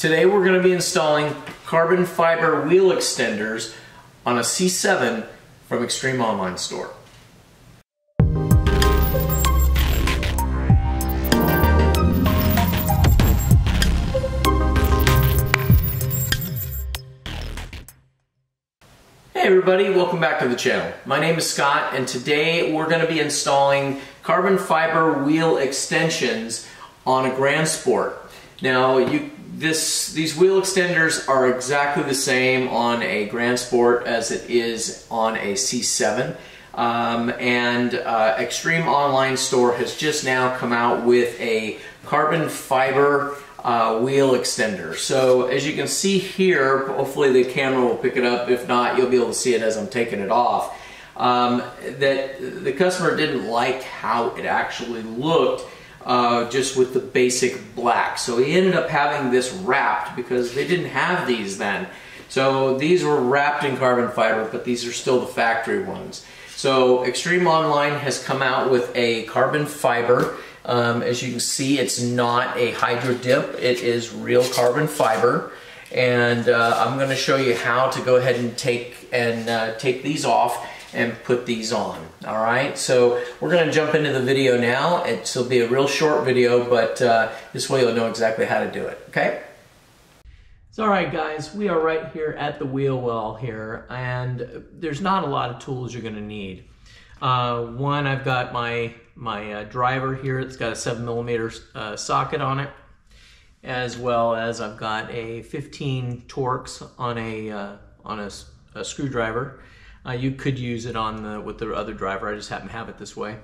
Today we're going to be installing carbon fiber wheel extenders on a C7 from Extreme Online Store. Hey everybody, welcome back to the channel. My name is Scott and today we're going to be installing carbon fiber wheel extensions on a Grand Sport. Now these wheel extenders are exactly the same on a Grand Sport as it is on a C7. Extreme Online Store has just now come out with a carbon fiber wheel extender. So as you can see here, hopefully the camera will pick it up. If not, you'll be able to see it as I'm taking it off. That the customer didn't like how it actually looked. Just with the basic black. So he ended up having this wrapped because they didn't have these then. So these were wrapped in carbon fiber, but these are still the factory ones. So Extreme Online has come out with a carbon fiber. As you can see, it's not a hydro dip. It is real carbon fiber. And I'm going to show you how to go ahead and take these off and put these on. All right, so we're going to jump into the video now. It'll be a real short video, but this way you'll know exactly how to do it, okay? So all right guys, we are right here at the wheel well here, and there's not a lot of tools you're going to need. One, I've got my driver here. It's got a 7mm socket on it, as well as I've got a 15 Torx on a screwdriver. You could use it with the other driver. I just happen to have it this way.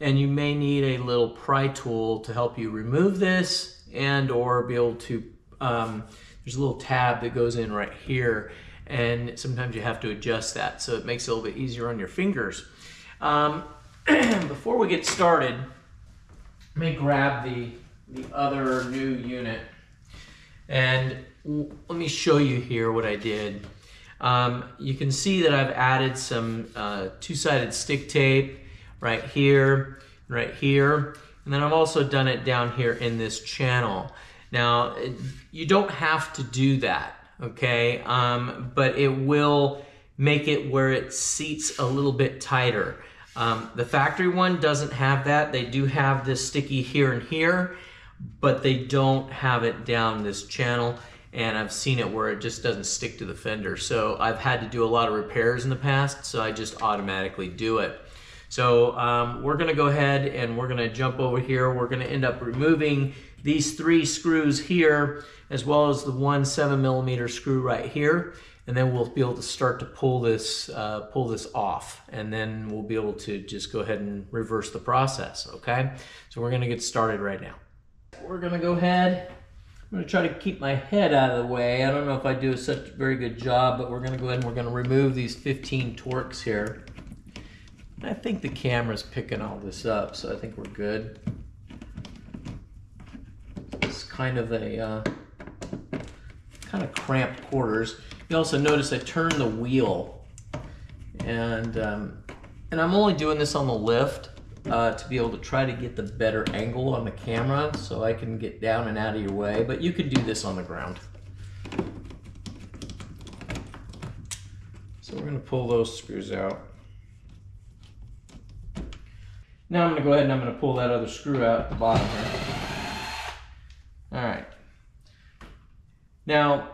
And you may need a little pry tool to help you remove this, and or be able to, there's a little tab that goes in right here, and sometimes you have to adjust that, so it makes it a little bit easier on your fingers. Before we get started, let me grab the other new unit, and let me show you here what I did. You can see that I've added some two-sided stick tape right here, and then I've also done it down here in this channel. Now, you don't have to do that, okay? But it will make it where it seats a little bit tighter. The factory one doesn't have that. They do have this sticky here and here, but they don't have it down this channel. And I've seen it where it just doesn't stick to the fender. So I've had to do a lot of repairs in the past, so I just automatically do it. So we're gonna go ahead and we're gonna jump over here. We're gonna end up removing these three screws here, as well as the 1 7mm screw right here. And then we'll be able to start to pull this off. And then we'll be able to just go ahead and reverse the process, okay? So we're gonna get started right now. We're gonna go ahead. I'm going to try to keep my head out of the way. I don't know if I do such a very good job, but we're going to go ahead and we're going to remove these 15 Torx here. I think the camera's picking all this up, so I think we're good. It's kind of a cramped quarters. You also notice I turn the wheel, and I'm only doing this on the lift. To be able to try to get the better angle on the camera so I can get down and out of your way, but you could do this on the ground. So we're going to pull those screws out. Now I'm going to go ahead and I'm going to pull that other screw out at the bottom here. All right. Now,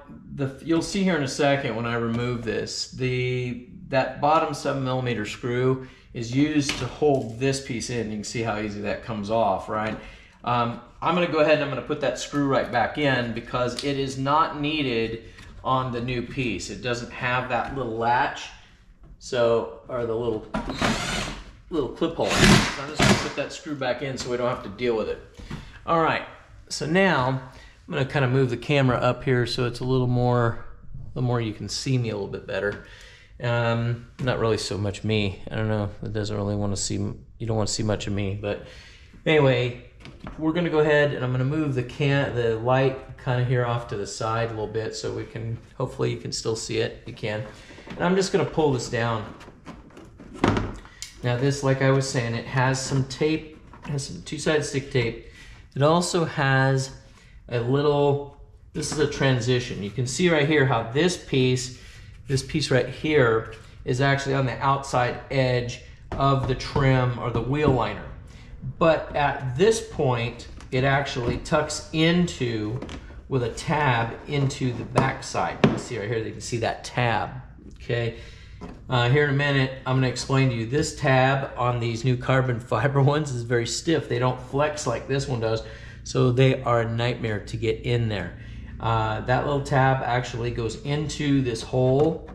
you'll see here in a second when I remove this, that bottom 7mm screw is used to hold this piece in. You can see how easy that comes off, right? I'm gonna go ahead and I'm gonna put that screw right back in because it is not needed on the new piece. It doesn't have that little latch, so, or the little clip hole. So I'm just gonna put that screw back in so we don't have to deal with it. All right, so now, I'm gonna kind of move the camera up here so it's a little more you can see me a little bit better. Not really so much me. I don't know, it doesn't really want to see, you don't want to see much of me, but anyway, we're gonna go ahead and I'm gonna move the light kind of here off to the side a little bit so we can, hopefully you can still see it, you can. And I'm just gonna pull this down. Now this, like I was saying, it has some tape, it has some two-sided stick tape. It also has a little This is a transition. You can see right here how this piece right here is actually on the outside edge of the trim or the wheel liner. But at this point, it actually tucks into with a tab into the back side. You can see right here, you can see that tab, okay? Here in a minute, I'm gonna explain to you this tab on these new carbon fiber ones is very stiff. They don't flex like this one does, so they are a nightmare to get in there. That little tab actually goes into this hole,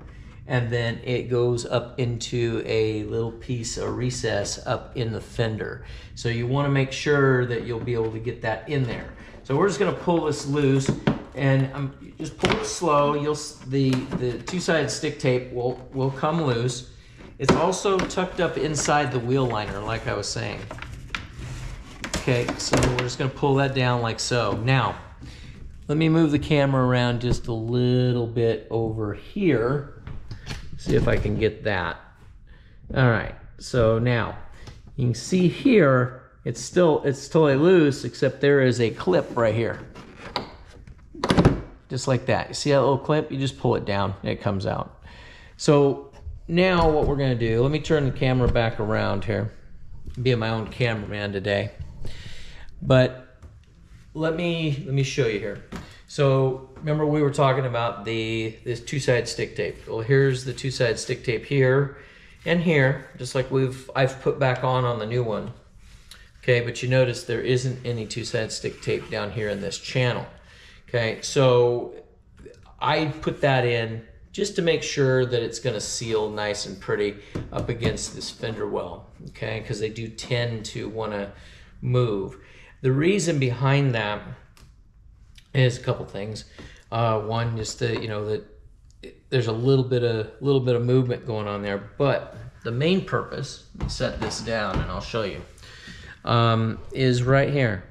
and then it goes up into a little piece, a recess up in the fender. So you wanna make sure that you'll be able to get that in there. So we're just gonna pull this loose, and just pull it slow. The two-sided stick tape will come loose. It's also tucked up inside the wheel liner, like I was saying. Okay, so we're just gonna pull that down like so. Now, let me move the camera around just a little bit over here. See if I can get that. All right, so now you can see here, it's totally loose, except there is a clip right here. Just like that. You see that little clip? You just pull it down and it comes out. So now what we're gonna do, let me turn the camera back around here. I'm being my own cameraman today. But let me show you here. So remember we were talking about this two-sided stick tape. Well, here's the two-sided stick tape here and here, just like I've put back on the new one. Okay, but you notice there isn't any two-sided stick tape down here in this channel. Okay, so I put that in just to make sure that it's gonna seal nice and pretty up against this fender well, okay, because they do tend to wanna move. The reason behind that is a couple things. One, just that there's a little bit of movement going on there. But the main purpose, let me set this down and I'll show you, is right here.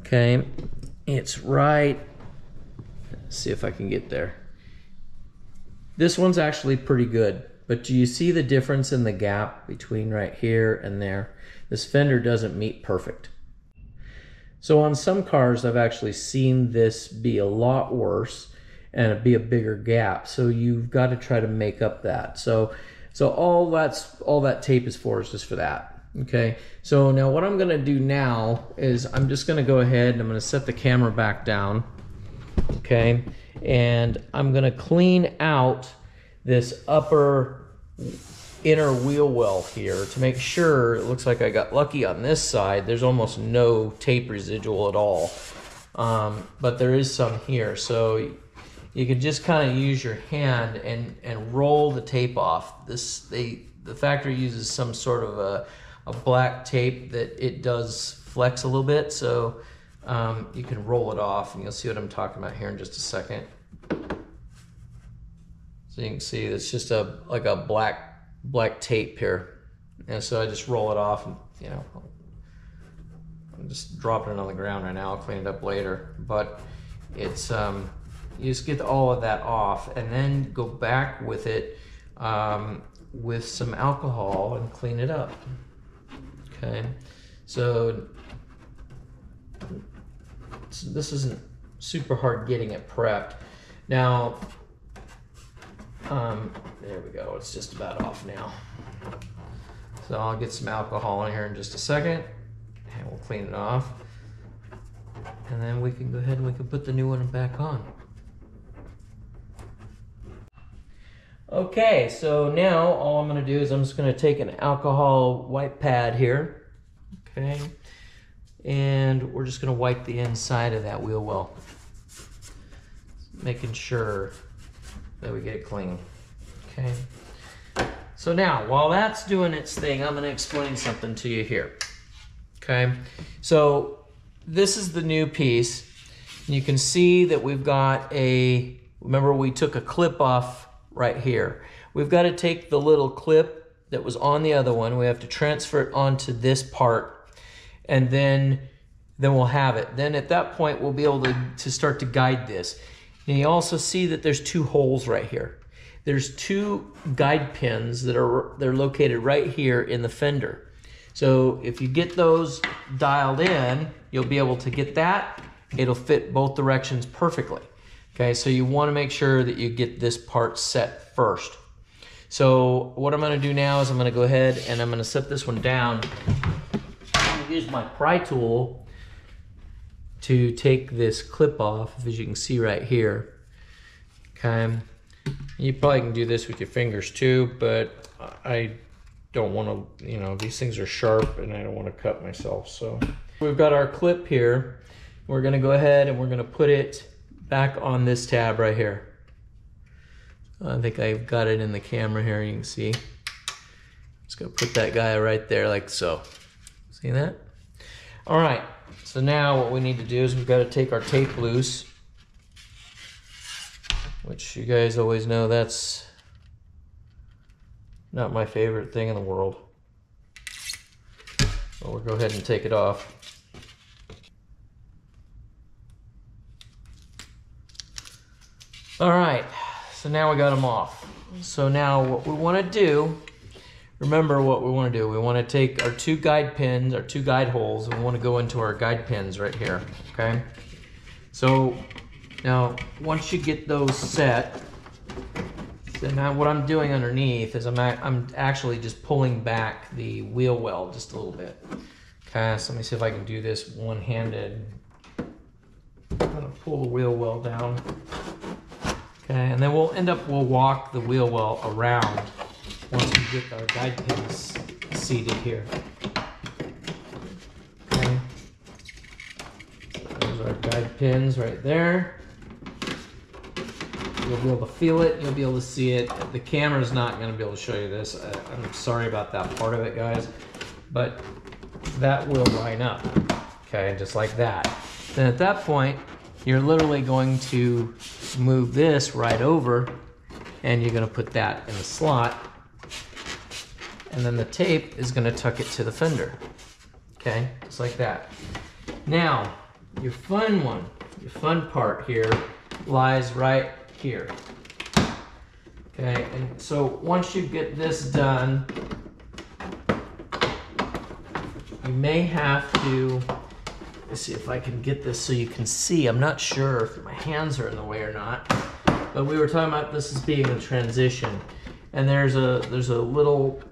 Okay, it's right. Let's see if I can get there. This one's actually pretty good, but do you see the difference in the gap between right here and there? This fender doesn't meet perfect. So on some cars, I've actually seen this be a lot worse and it'd be a bigger gap. So you've got to try to make up that. So all that tape is for is just for that. Okay. So now what I'm going to do now is I'm just going to go ahead and I'm going to set the camera back down. Okay. And I'm going to clean out this upper inner wheel well here to make sure. It looks like I got lucky on this side. There's almost no tape residual at all, but there is some here. So you can just kind of use your hand and roll the tape off. The factory uses some sort of a black tape that it does flex a little bit. So you can roll it off, and you'll see what I'm talking about here in just a second. So you can see it's just like a black tape here, and so I just roll it off, and I'm just dropping it on the ground right now. I'll clean it up later, but it's you just get all of that off and then go back with it with some alcohol and clean it up. Okay, so this isn't super hard getting it prepped now. There we go, it's just about off now. So I'll get some alcohol in here in just a second, and we'll clean it off. And then we can go ahead and we can put the new one back on. Okay, so now all I'm gonna do is I'm just gonna take an alcohol wipe pad here, okay? And we're just gonna wipe the inside of that wheel well, making sure that we get it clean. Okay. So now, while that's doing its thing, I'm gonna explain something to you here. Okay. So this is the new piece. And you can see that we've got remember we took a clip off right here. We've got to take the little clip that was on the other one. We have to transfer it onto this part, and then we'll have it. Then at that point, we'll be able to start to guide this. And you also see that there's two holes right here. There's two guide pins that they're located right here in the fender. So if you get those dialed in, you'll be able to get that it'll fit both directions perfectly. Okay, so you want to make sure that you get this part set first. So what I'm going to do now is I'm going to go ahead and I'm going to set this one down. I'm going to use my pry tool to take this clip off, as you can see right here. Okay, you probably can do this with your fingers too, but I don't want to, you know, these things are sharp and I don't want to cut myself. So we've got our clip here. We're going to go ahead and we're going to put it back on this tab right here. I think I've got it in the camera here, you can see. I'm just going to put that guy right there like so. See that? All right, so now what we need to do is we've got to take our tape loose, which you guys always know that's not my favorite thing in the world. But we'll go ahead and take it off. All right, so now we got them off. So now what we want to do, remember what we want to do, we want to take our two guide pins, our two guide holes, and we want to go into our guide pins right here, okay? So now once you get those set, then what I'm doing underneath is I'm actually just pulling back the wheel well just a little bit. Okay, so let me see if I can do this one-handed. I'm gonna pull the wheel well down. Okay, and then we'll walk the wheel well around once we get our guide pins seated here. Okay, there's our guide pins right there. You'll be able to feel it, you'll be able to see it. The camera's not gonna be able to show you this. I'm sorry about that part of it, guys, but that will line up, okay, just like that. Then at that point, you're literally going to move this right over and you're gonna put that in the slot. And then the tape is gonna tuck it to the fender, okay, just like that. Now, your fun one, your fun part here lies right here. Okay, and so once you get this done, you may have to, let's see if I can get this so you can see. I'm not sure if my hands are in the way or not, but we were talking about this as being a transition, and there's a little,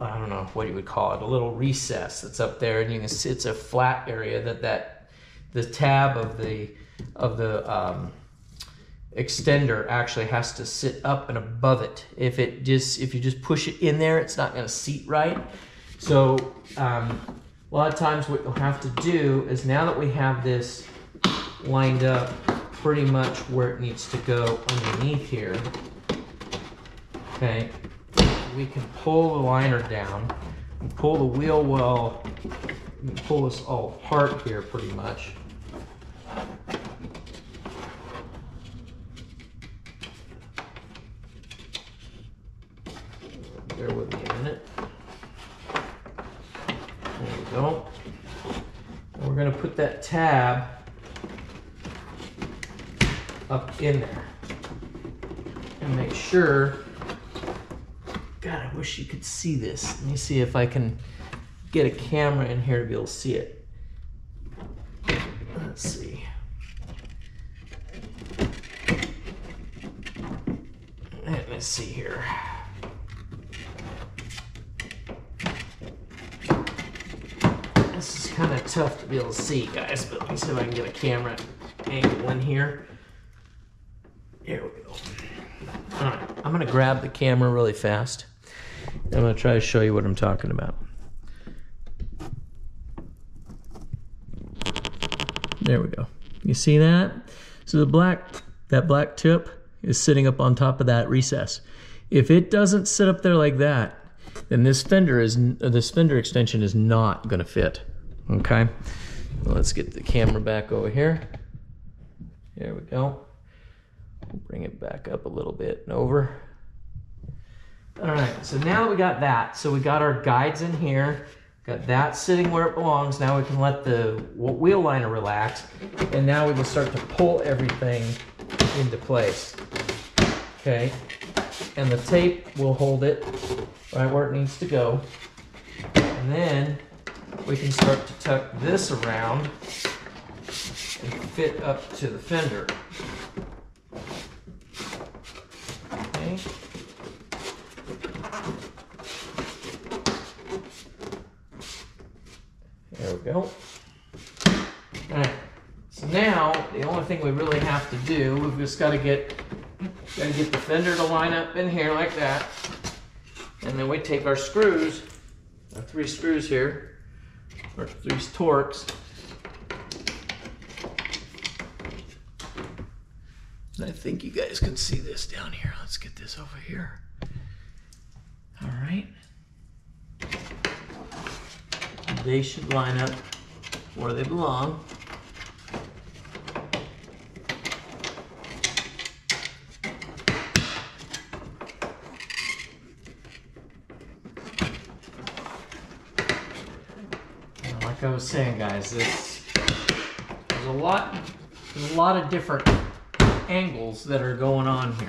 I don't know what you would call it, a little recess that's up there, and you can see it's a flat area that the tab of the extender actually has to sit up and above it. If you just push it in there, it's not going to seat right. So a lot of times what you'll have to do is, now that we have this lined up pretty much where it needs to go underneath here, okay, we can pull the liner down and pull the wheel well, and pull this all apart here pretty much. Bear with me a minute. There we go. And we're going to put that tab up in there and make sure. God, I wish you could see this. Let me see if I can get a camera in here to be able to see it. Let's see. Let me see here. Kind of tough to be able to see, guys, but let me see if I can get a camera angle in here. Here we go. All right, I'm gonna grab the camera really fast. I'm gonna try to show you what I'm talking about. There we go. You see that? So that black tip is sitting up on top of that recess. If it doesn't sit up there like that, then this fender extension is not gonna fit. Okay, let's get the camera back over here. There we go. Bring it back up a little bit and over. All right, so now that we got that, so we got our guides in here, got that sitting where it belongs. Now we can let the wheel liner relax, and now we can start to pull everything into place. Okay, and the tape will hold it right where it needs to go, and then we can start to tuck this around fit up to the fender. Okay. There we go. Alright, so now the only thing we really have to do, we've just got to get the fender to line up in here like that, and then we take our screws, our three screws here, or these Torx. I think you guys can see this down here. Let's get this over here. All right. They should line up where they belong. Now, like I was saying, guys, there's a lot of different angles that are going on here,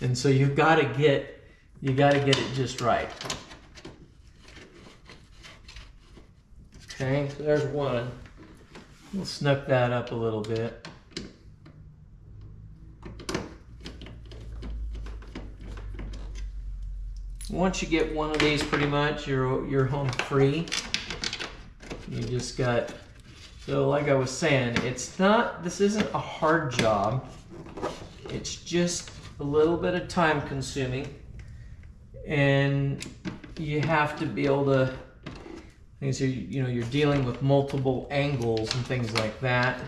and so you got to get it just right. Okay, so there's one. We'll snuck that up a little bit. Once you get one of these, pretty much you're home free. You just got, so like I was saying, this isn't a hard job. It's just a little bit of time consuming, and you have to be able to, you're dealing with multiple angles and things like that,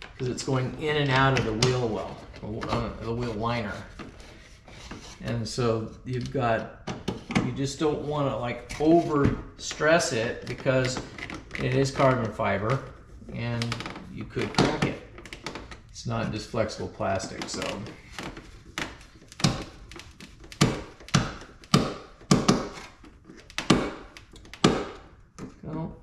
because it's going in and out of the wheel well, or the wheel liner. And so you just don't want to like over stress it, because it is carbon fiber and you could crack it. It's not just flexible plastic, so. Go.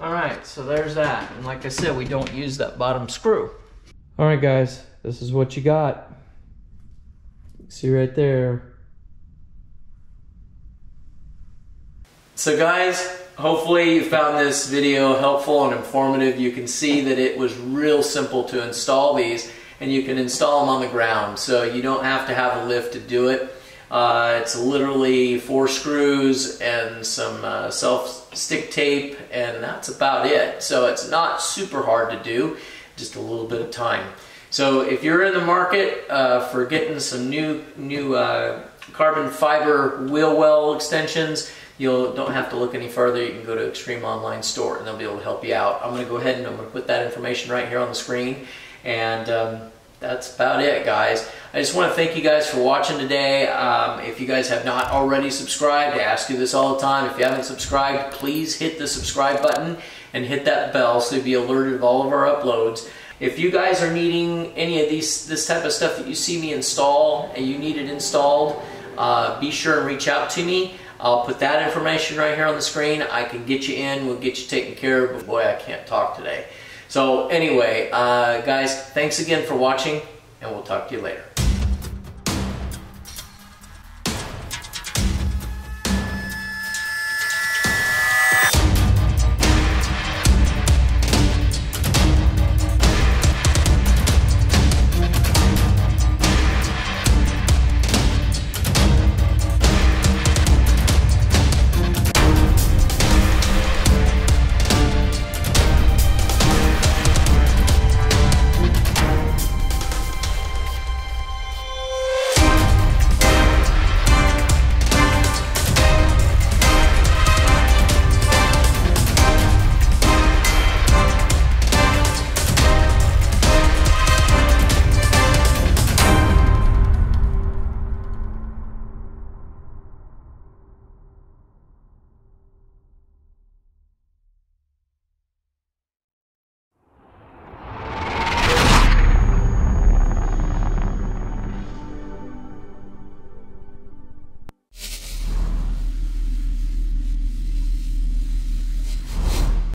All right, so there's that. And like I said, we don't use that bottom screw. All right, guys, this is what you got. See right there. So guys, hopefully you found this video helpful and informative. You can see that it was real simple to install these, and you can install them on the ground, so you don't have to have a lift to do it. It's literally 4 screws and some self-stick tape, and that's about it. So it's not super hard to do, just a little bit of time. So if you're in the market for getting some new carbon fiber wheel well extensions, you don't have to look any further. You can go to Extreme Online Store and they'll be able to help you out. I'm going to go ahead and I'm going to put that information right here on the screen. And that's about it, guys. I just want to thank you guys for watching today. If you guys have not already subscribed, I ask you this all the time. If you haven't subscribed, please hit the subscribe button and hit that bell so you'll be alerted of all of our uploads. If you guys are needing any of this type of stuff that you see me install and you need it installed, be sure and reach out to me. I'll put that information right here on the screen. I can get you in, we'll get you taken care of, but boy, I can't talk today. So anyway, guys, thanks again for watching, and we'll talk to you later.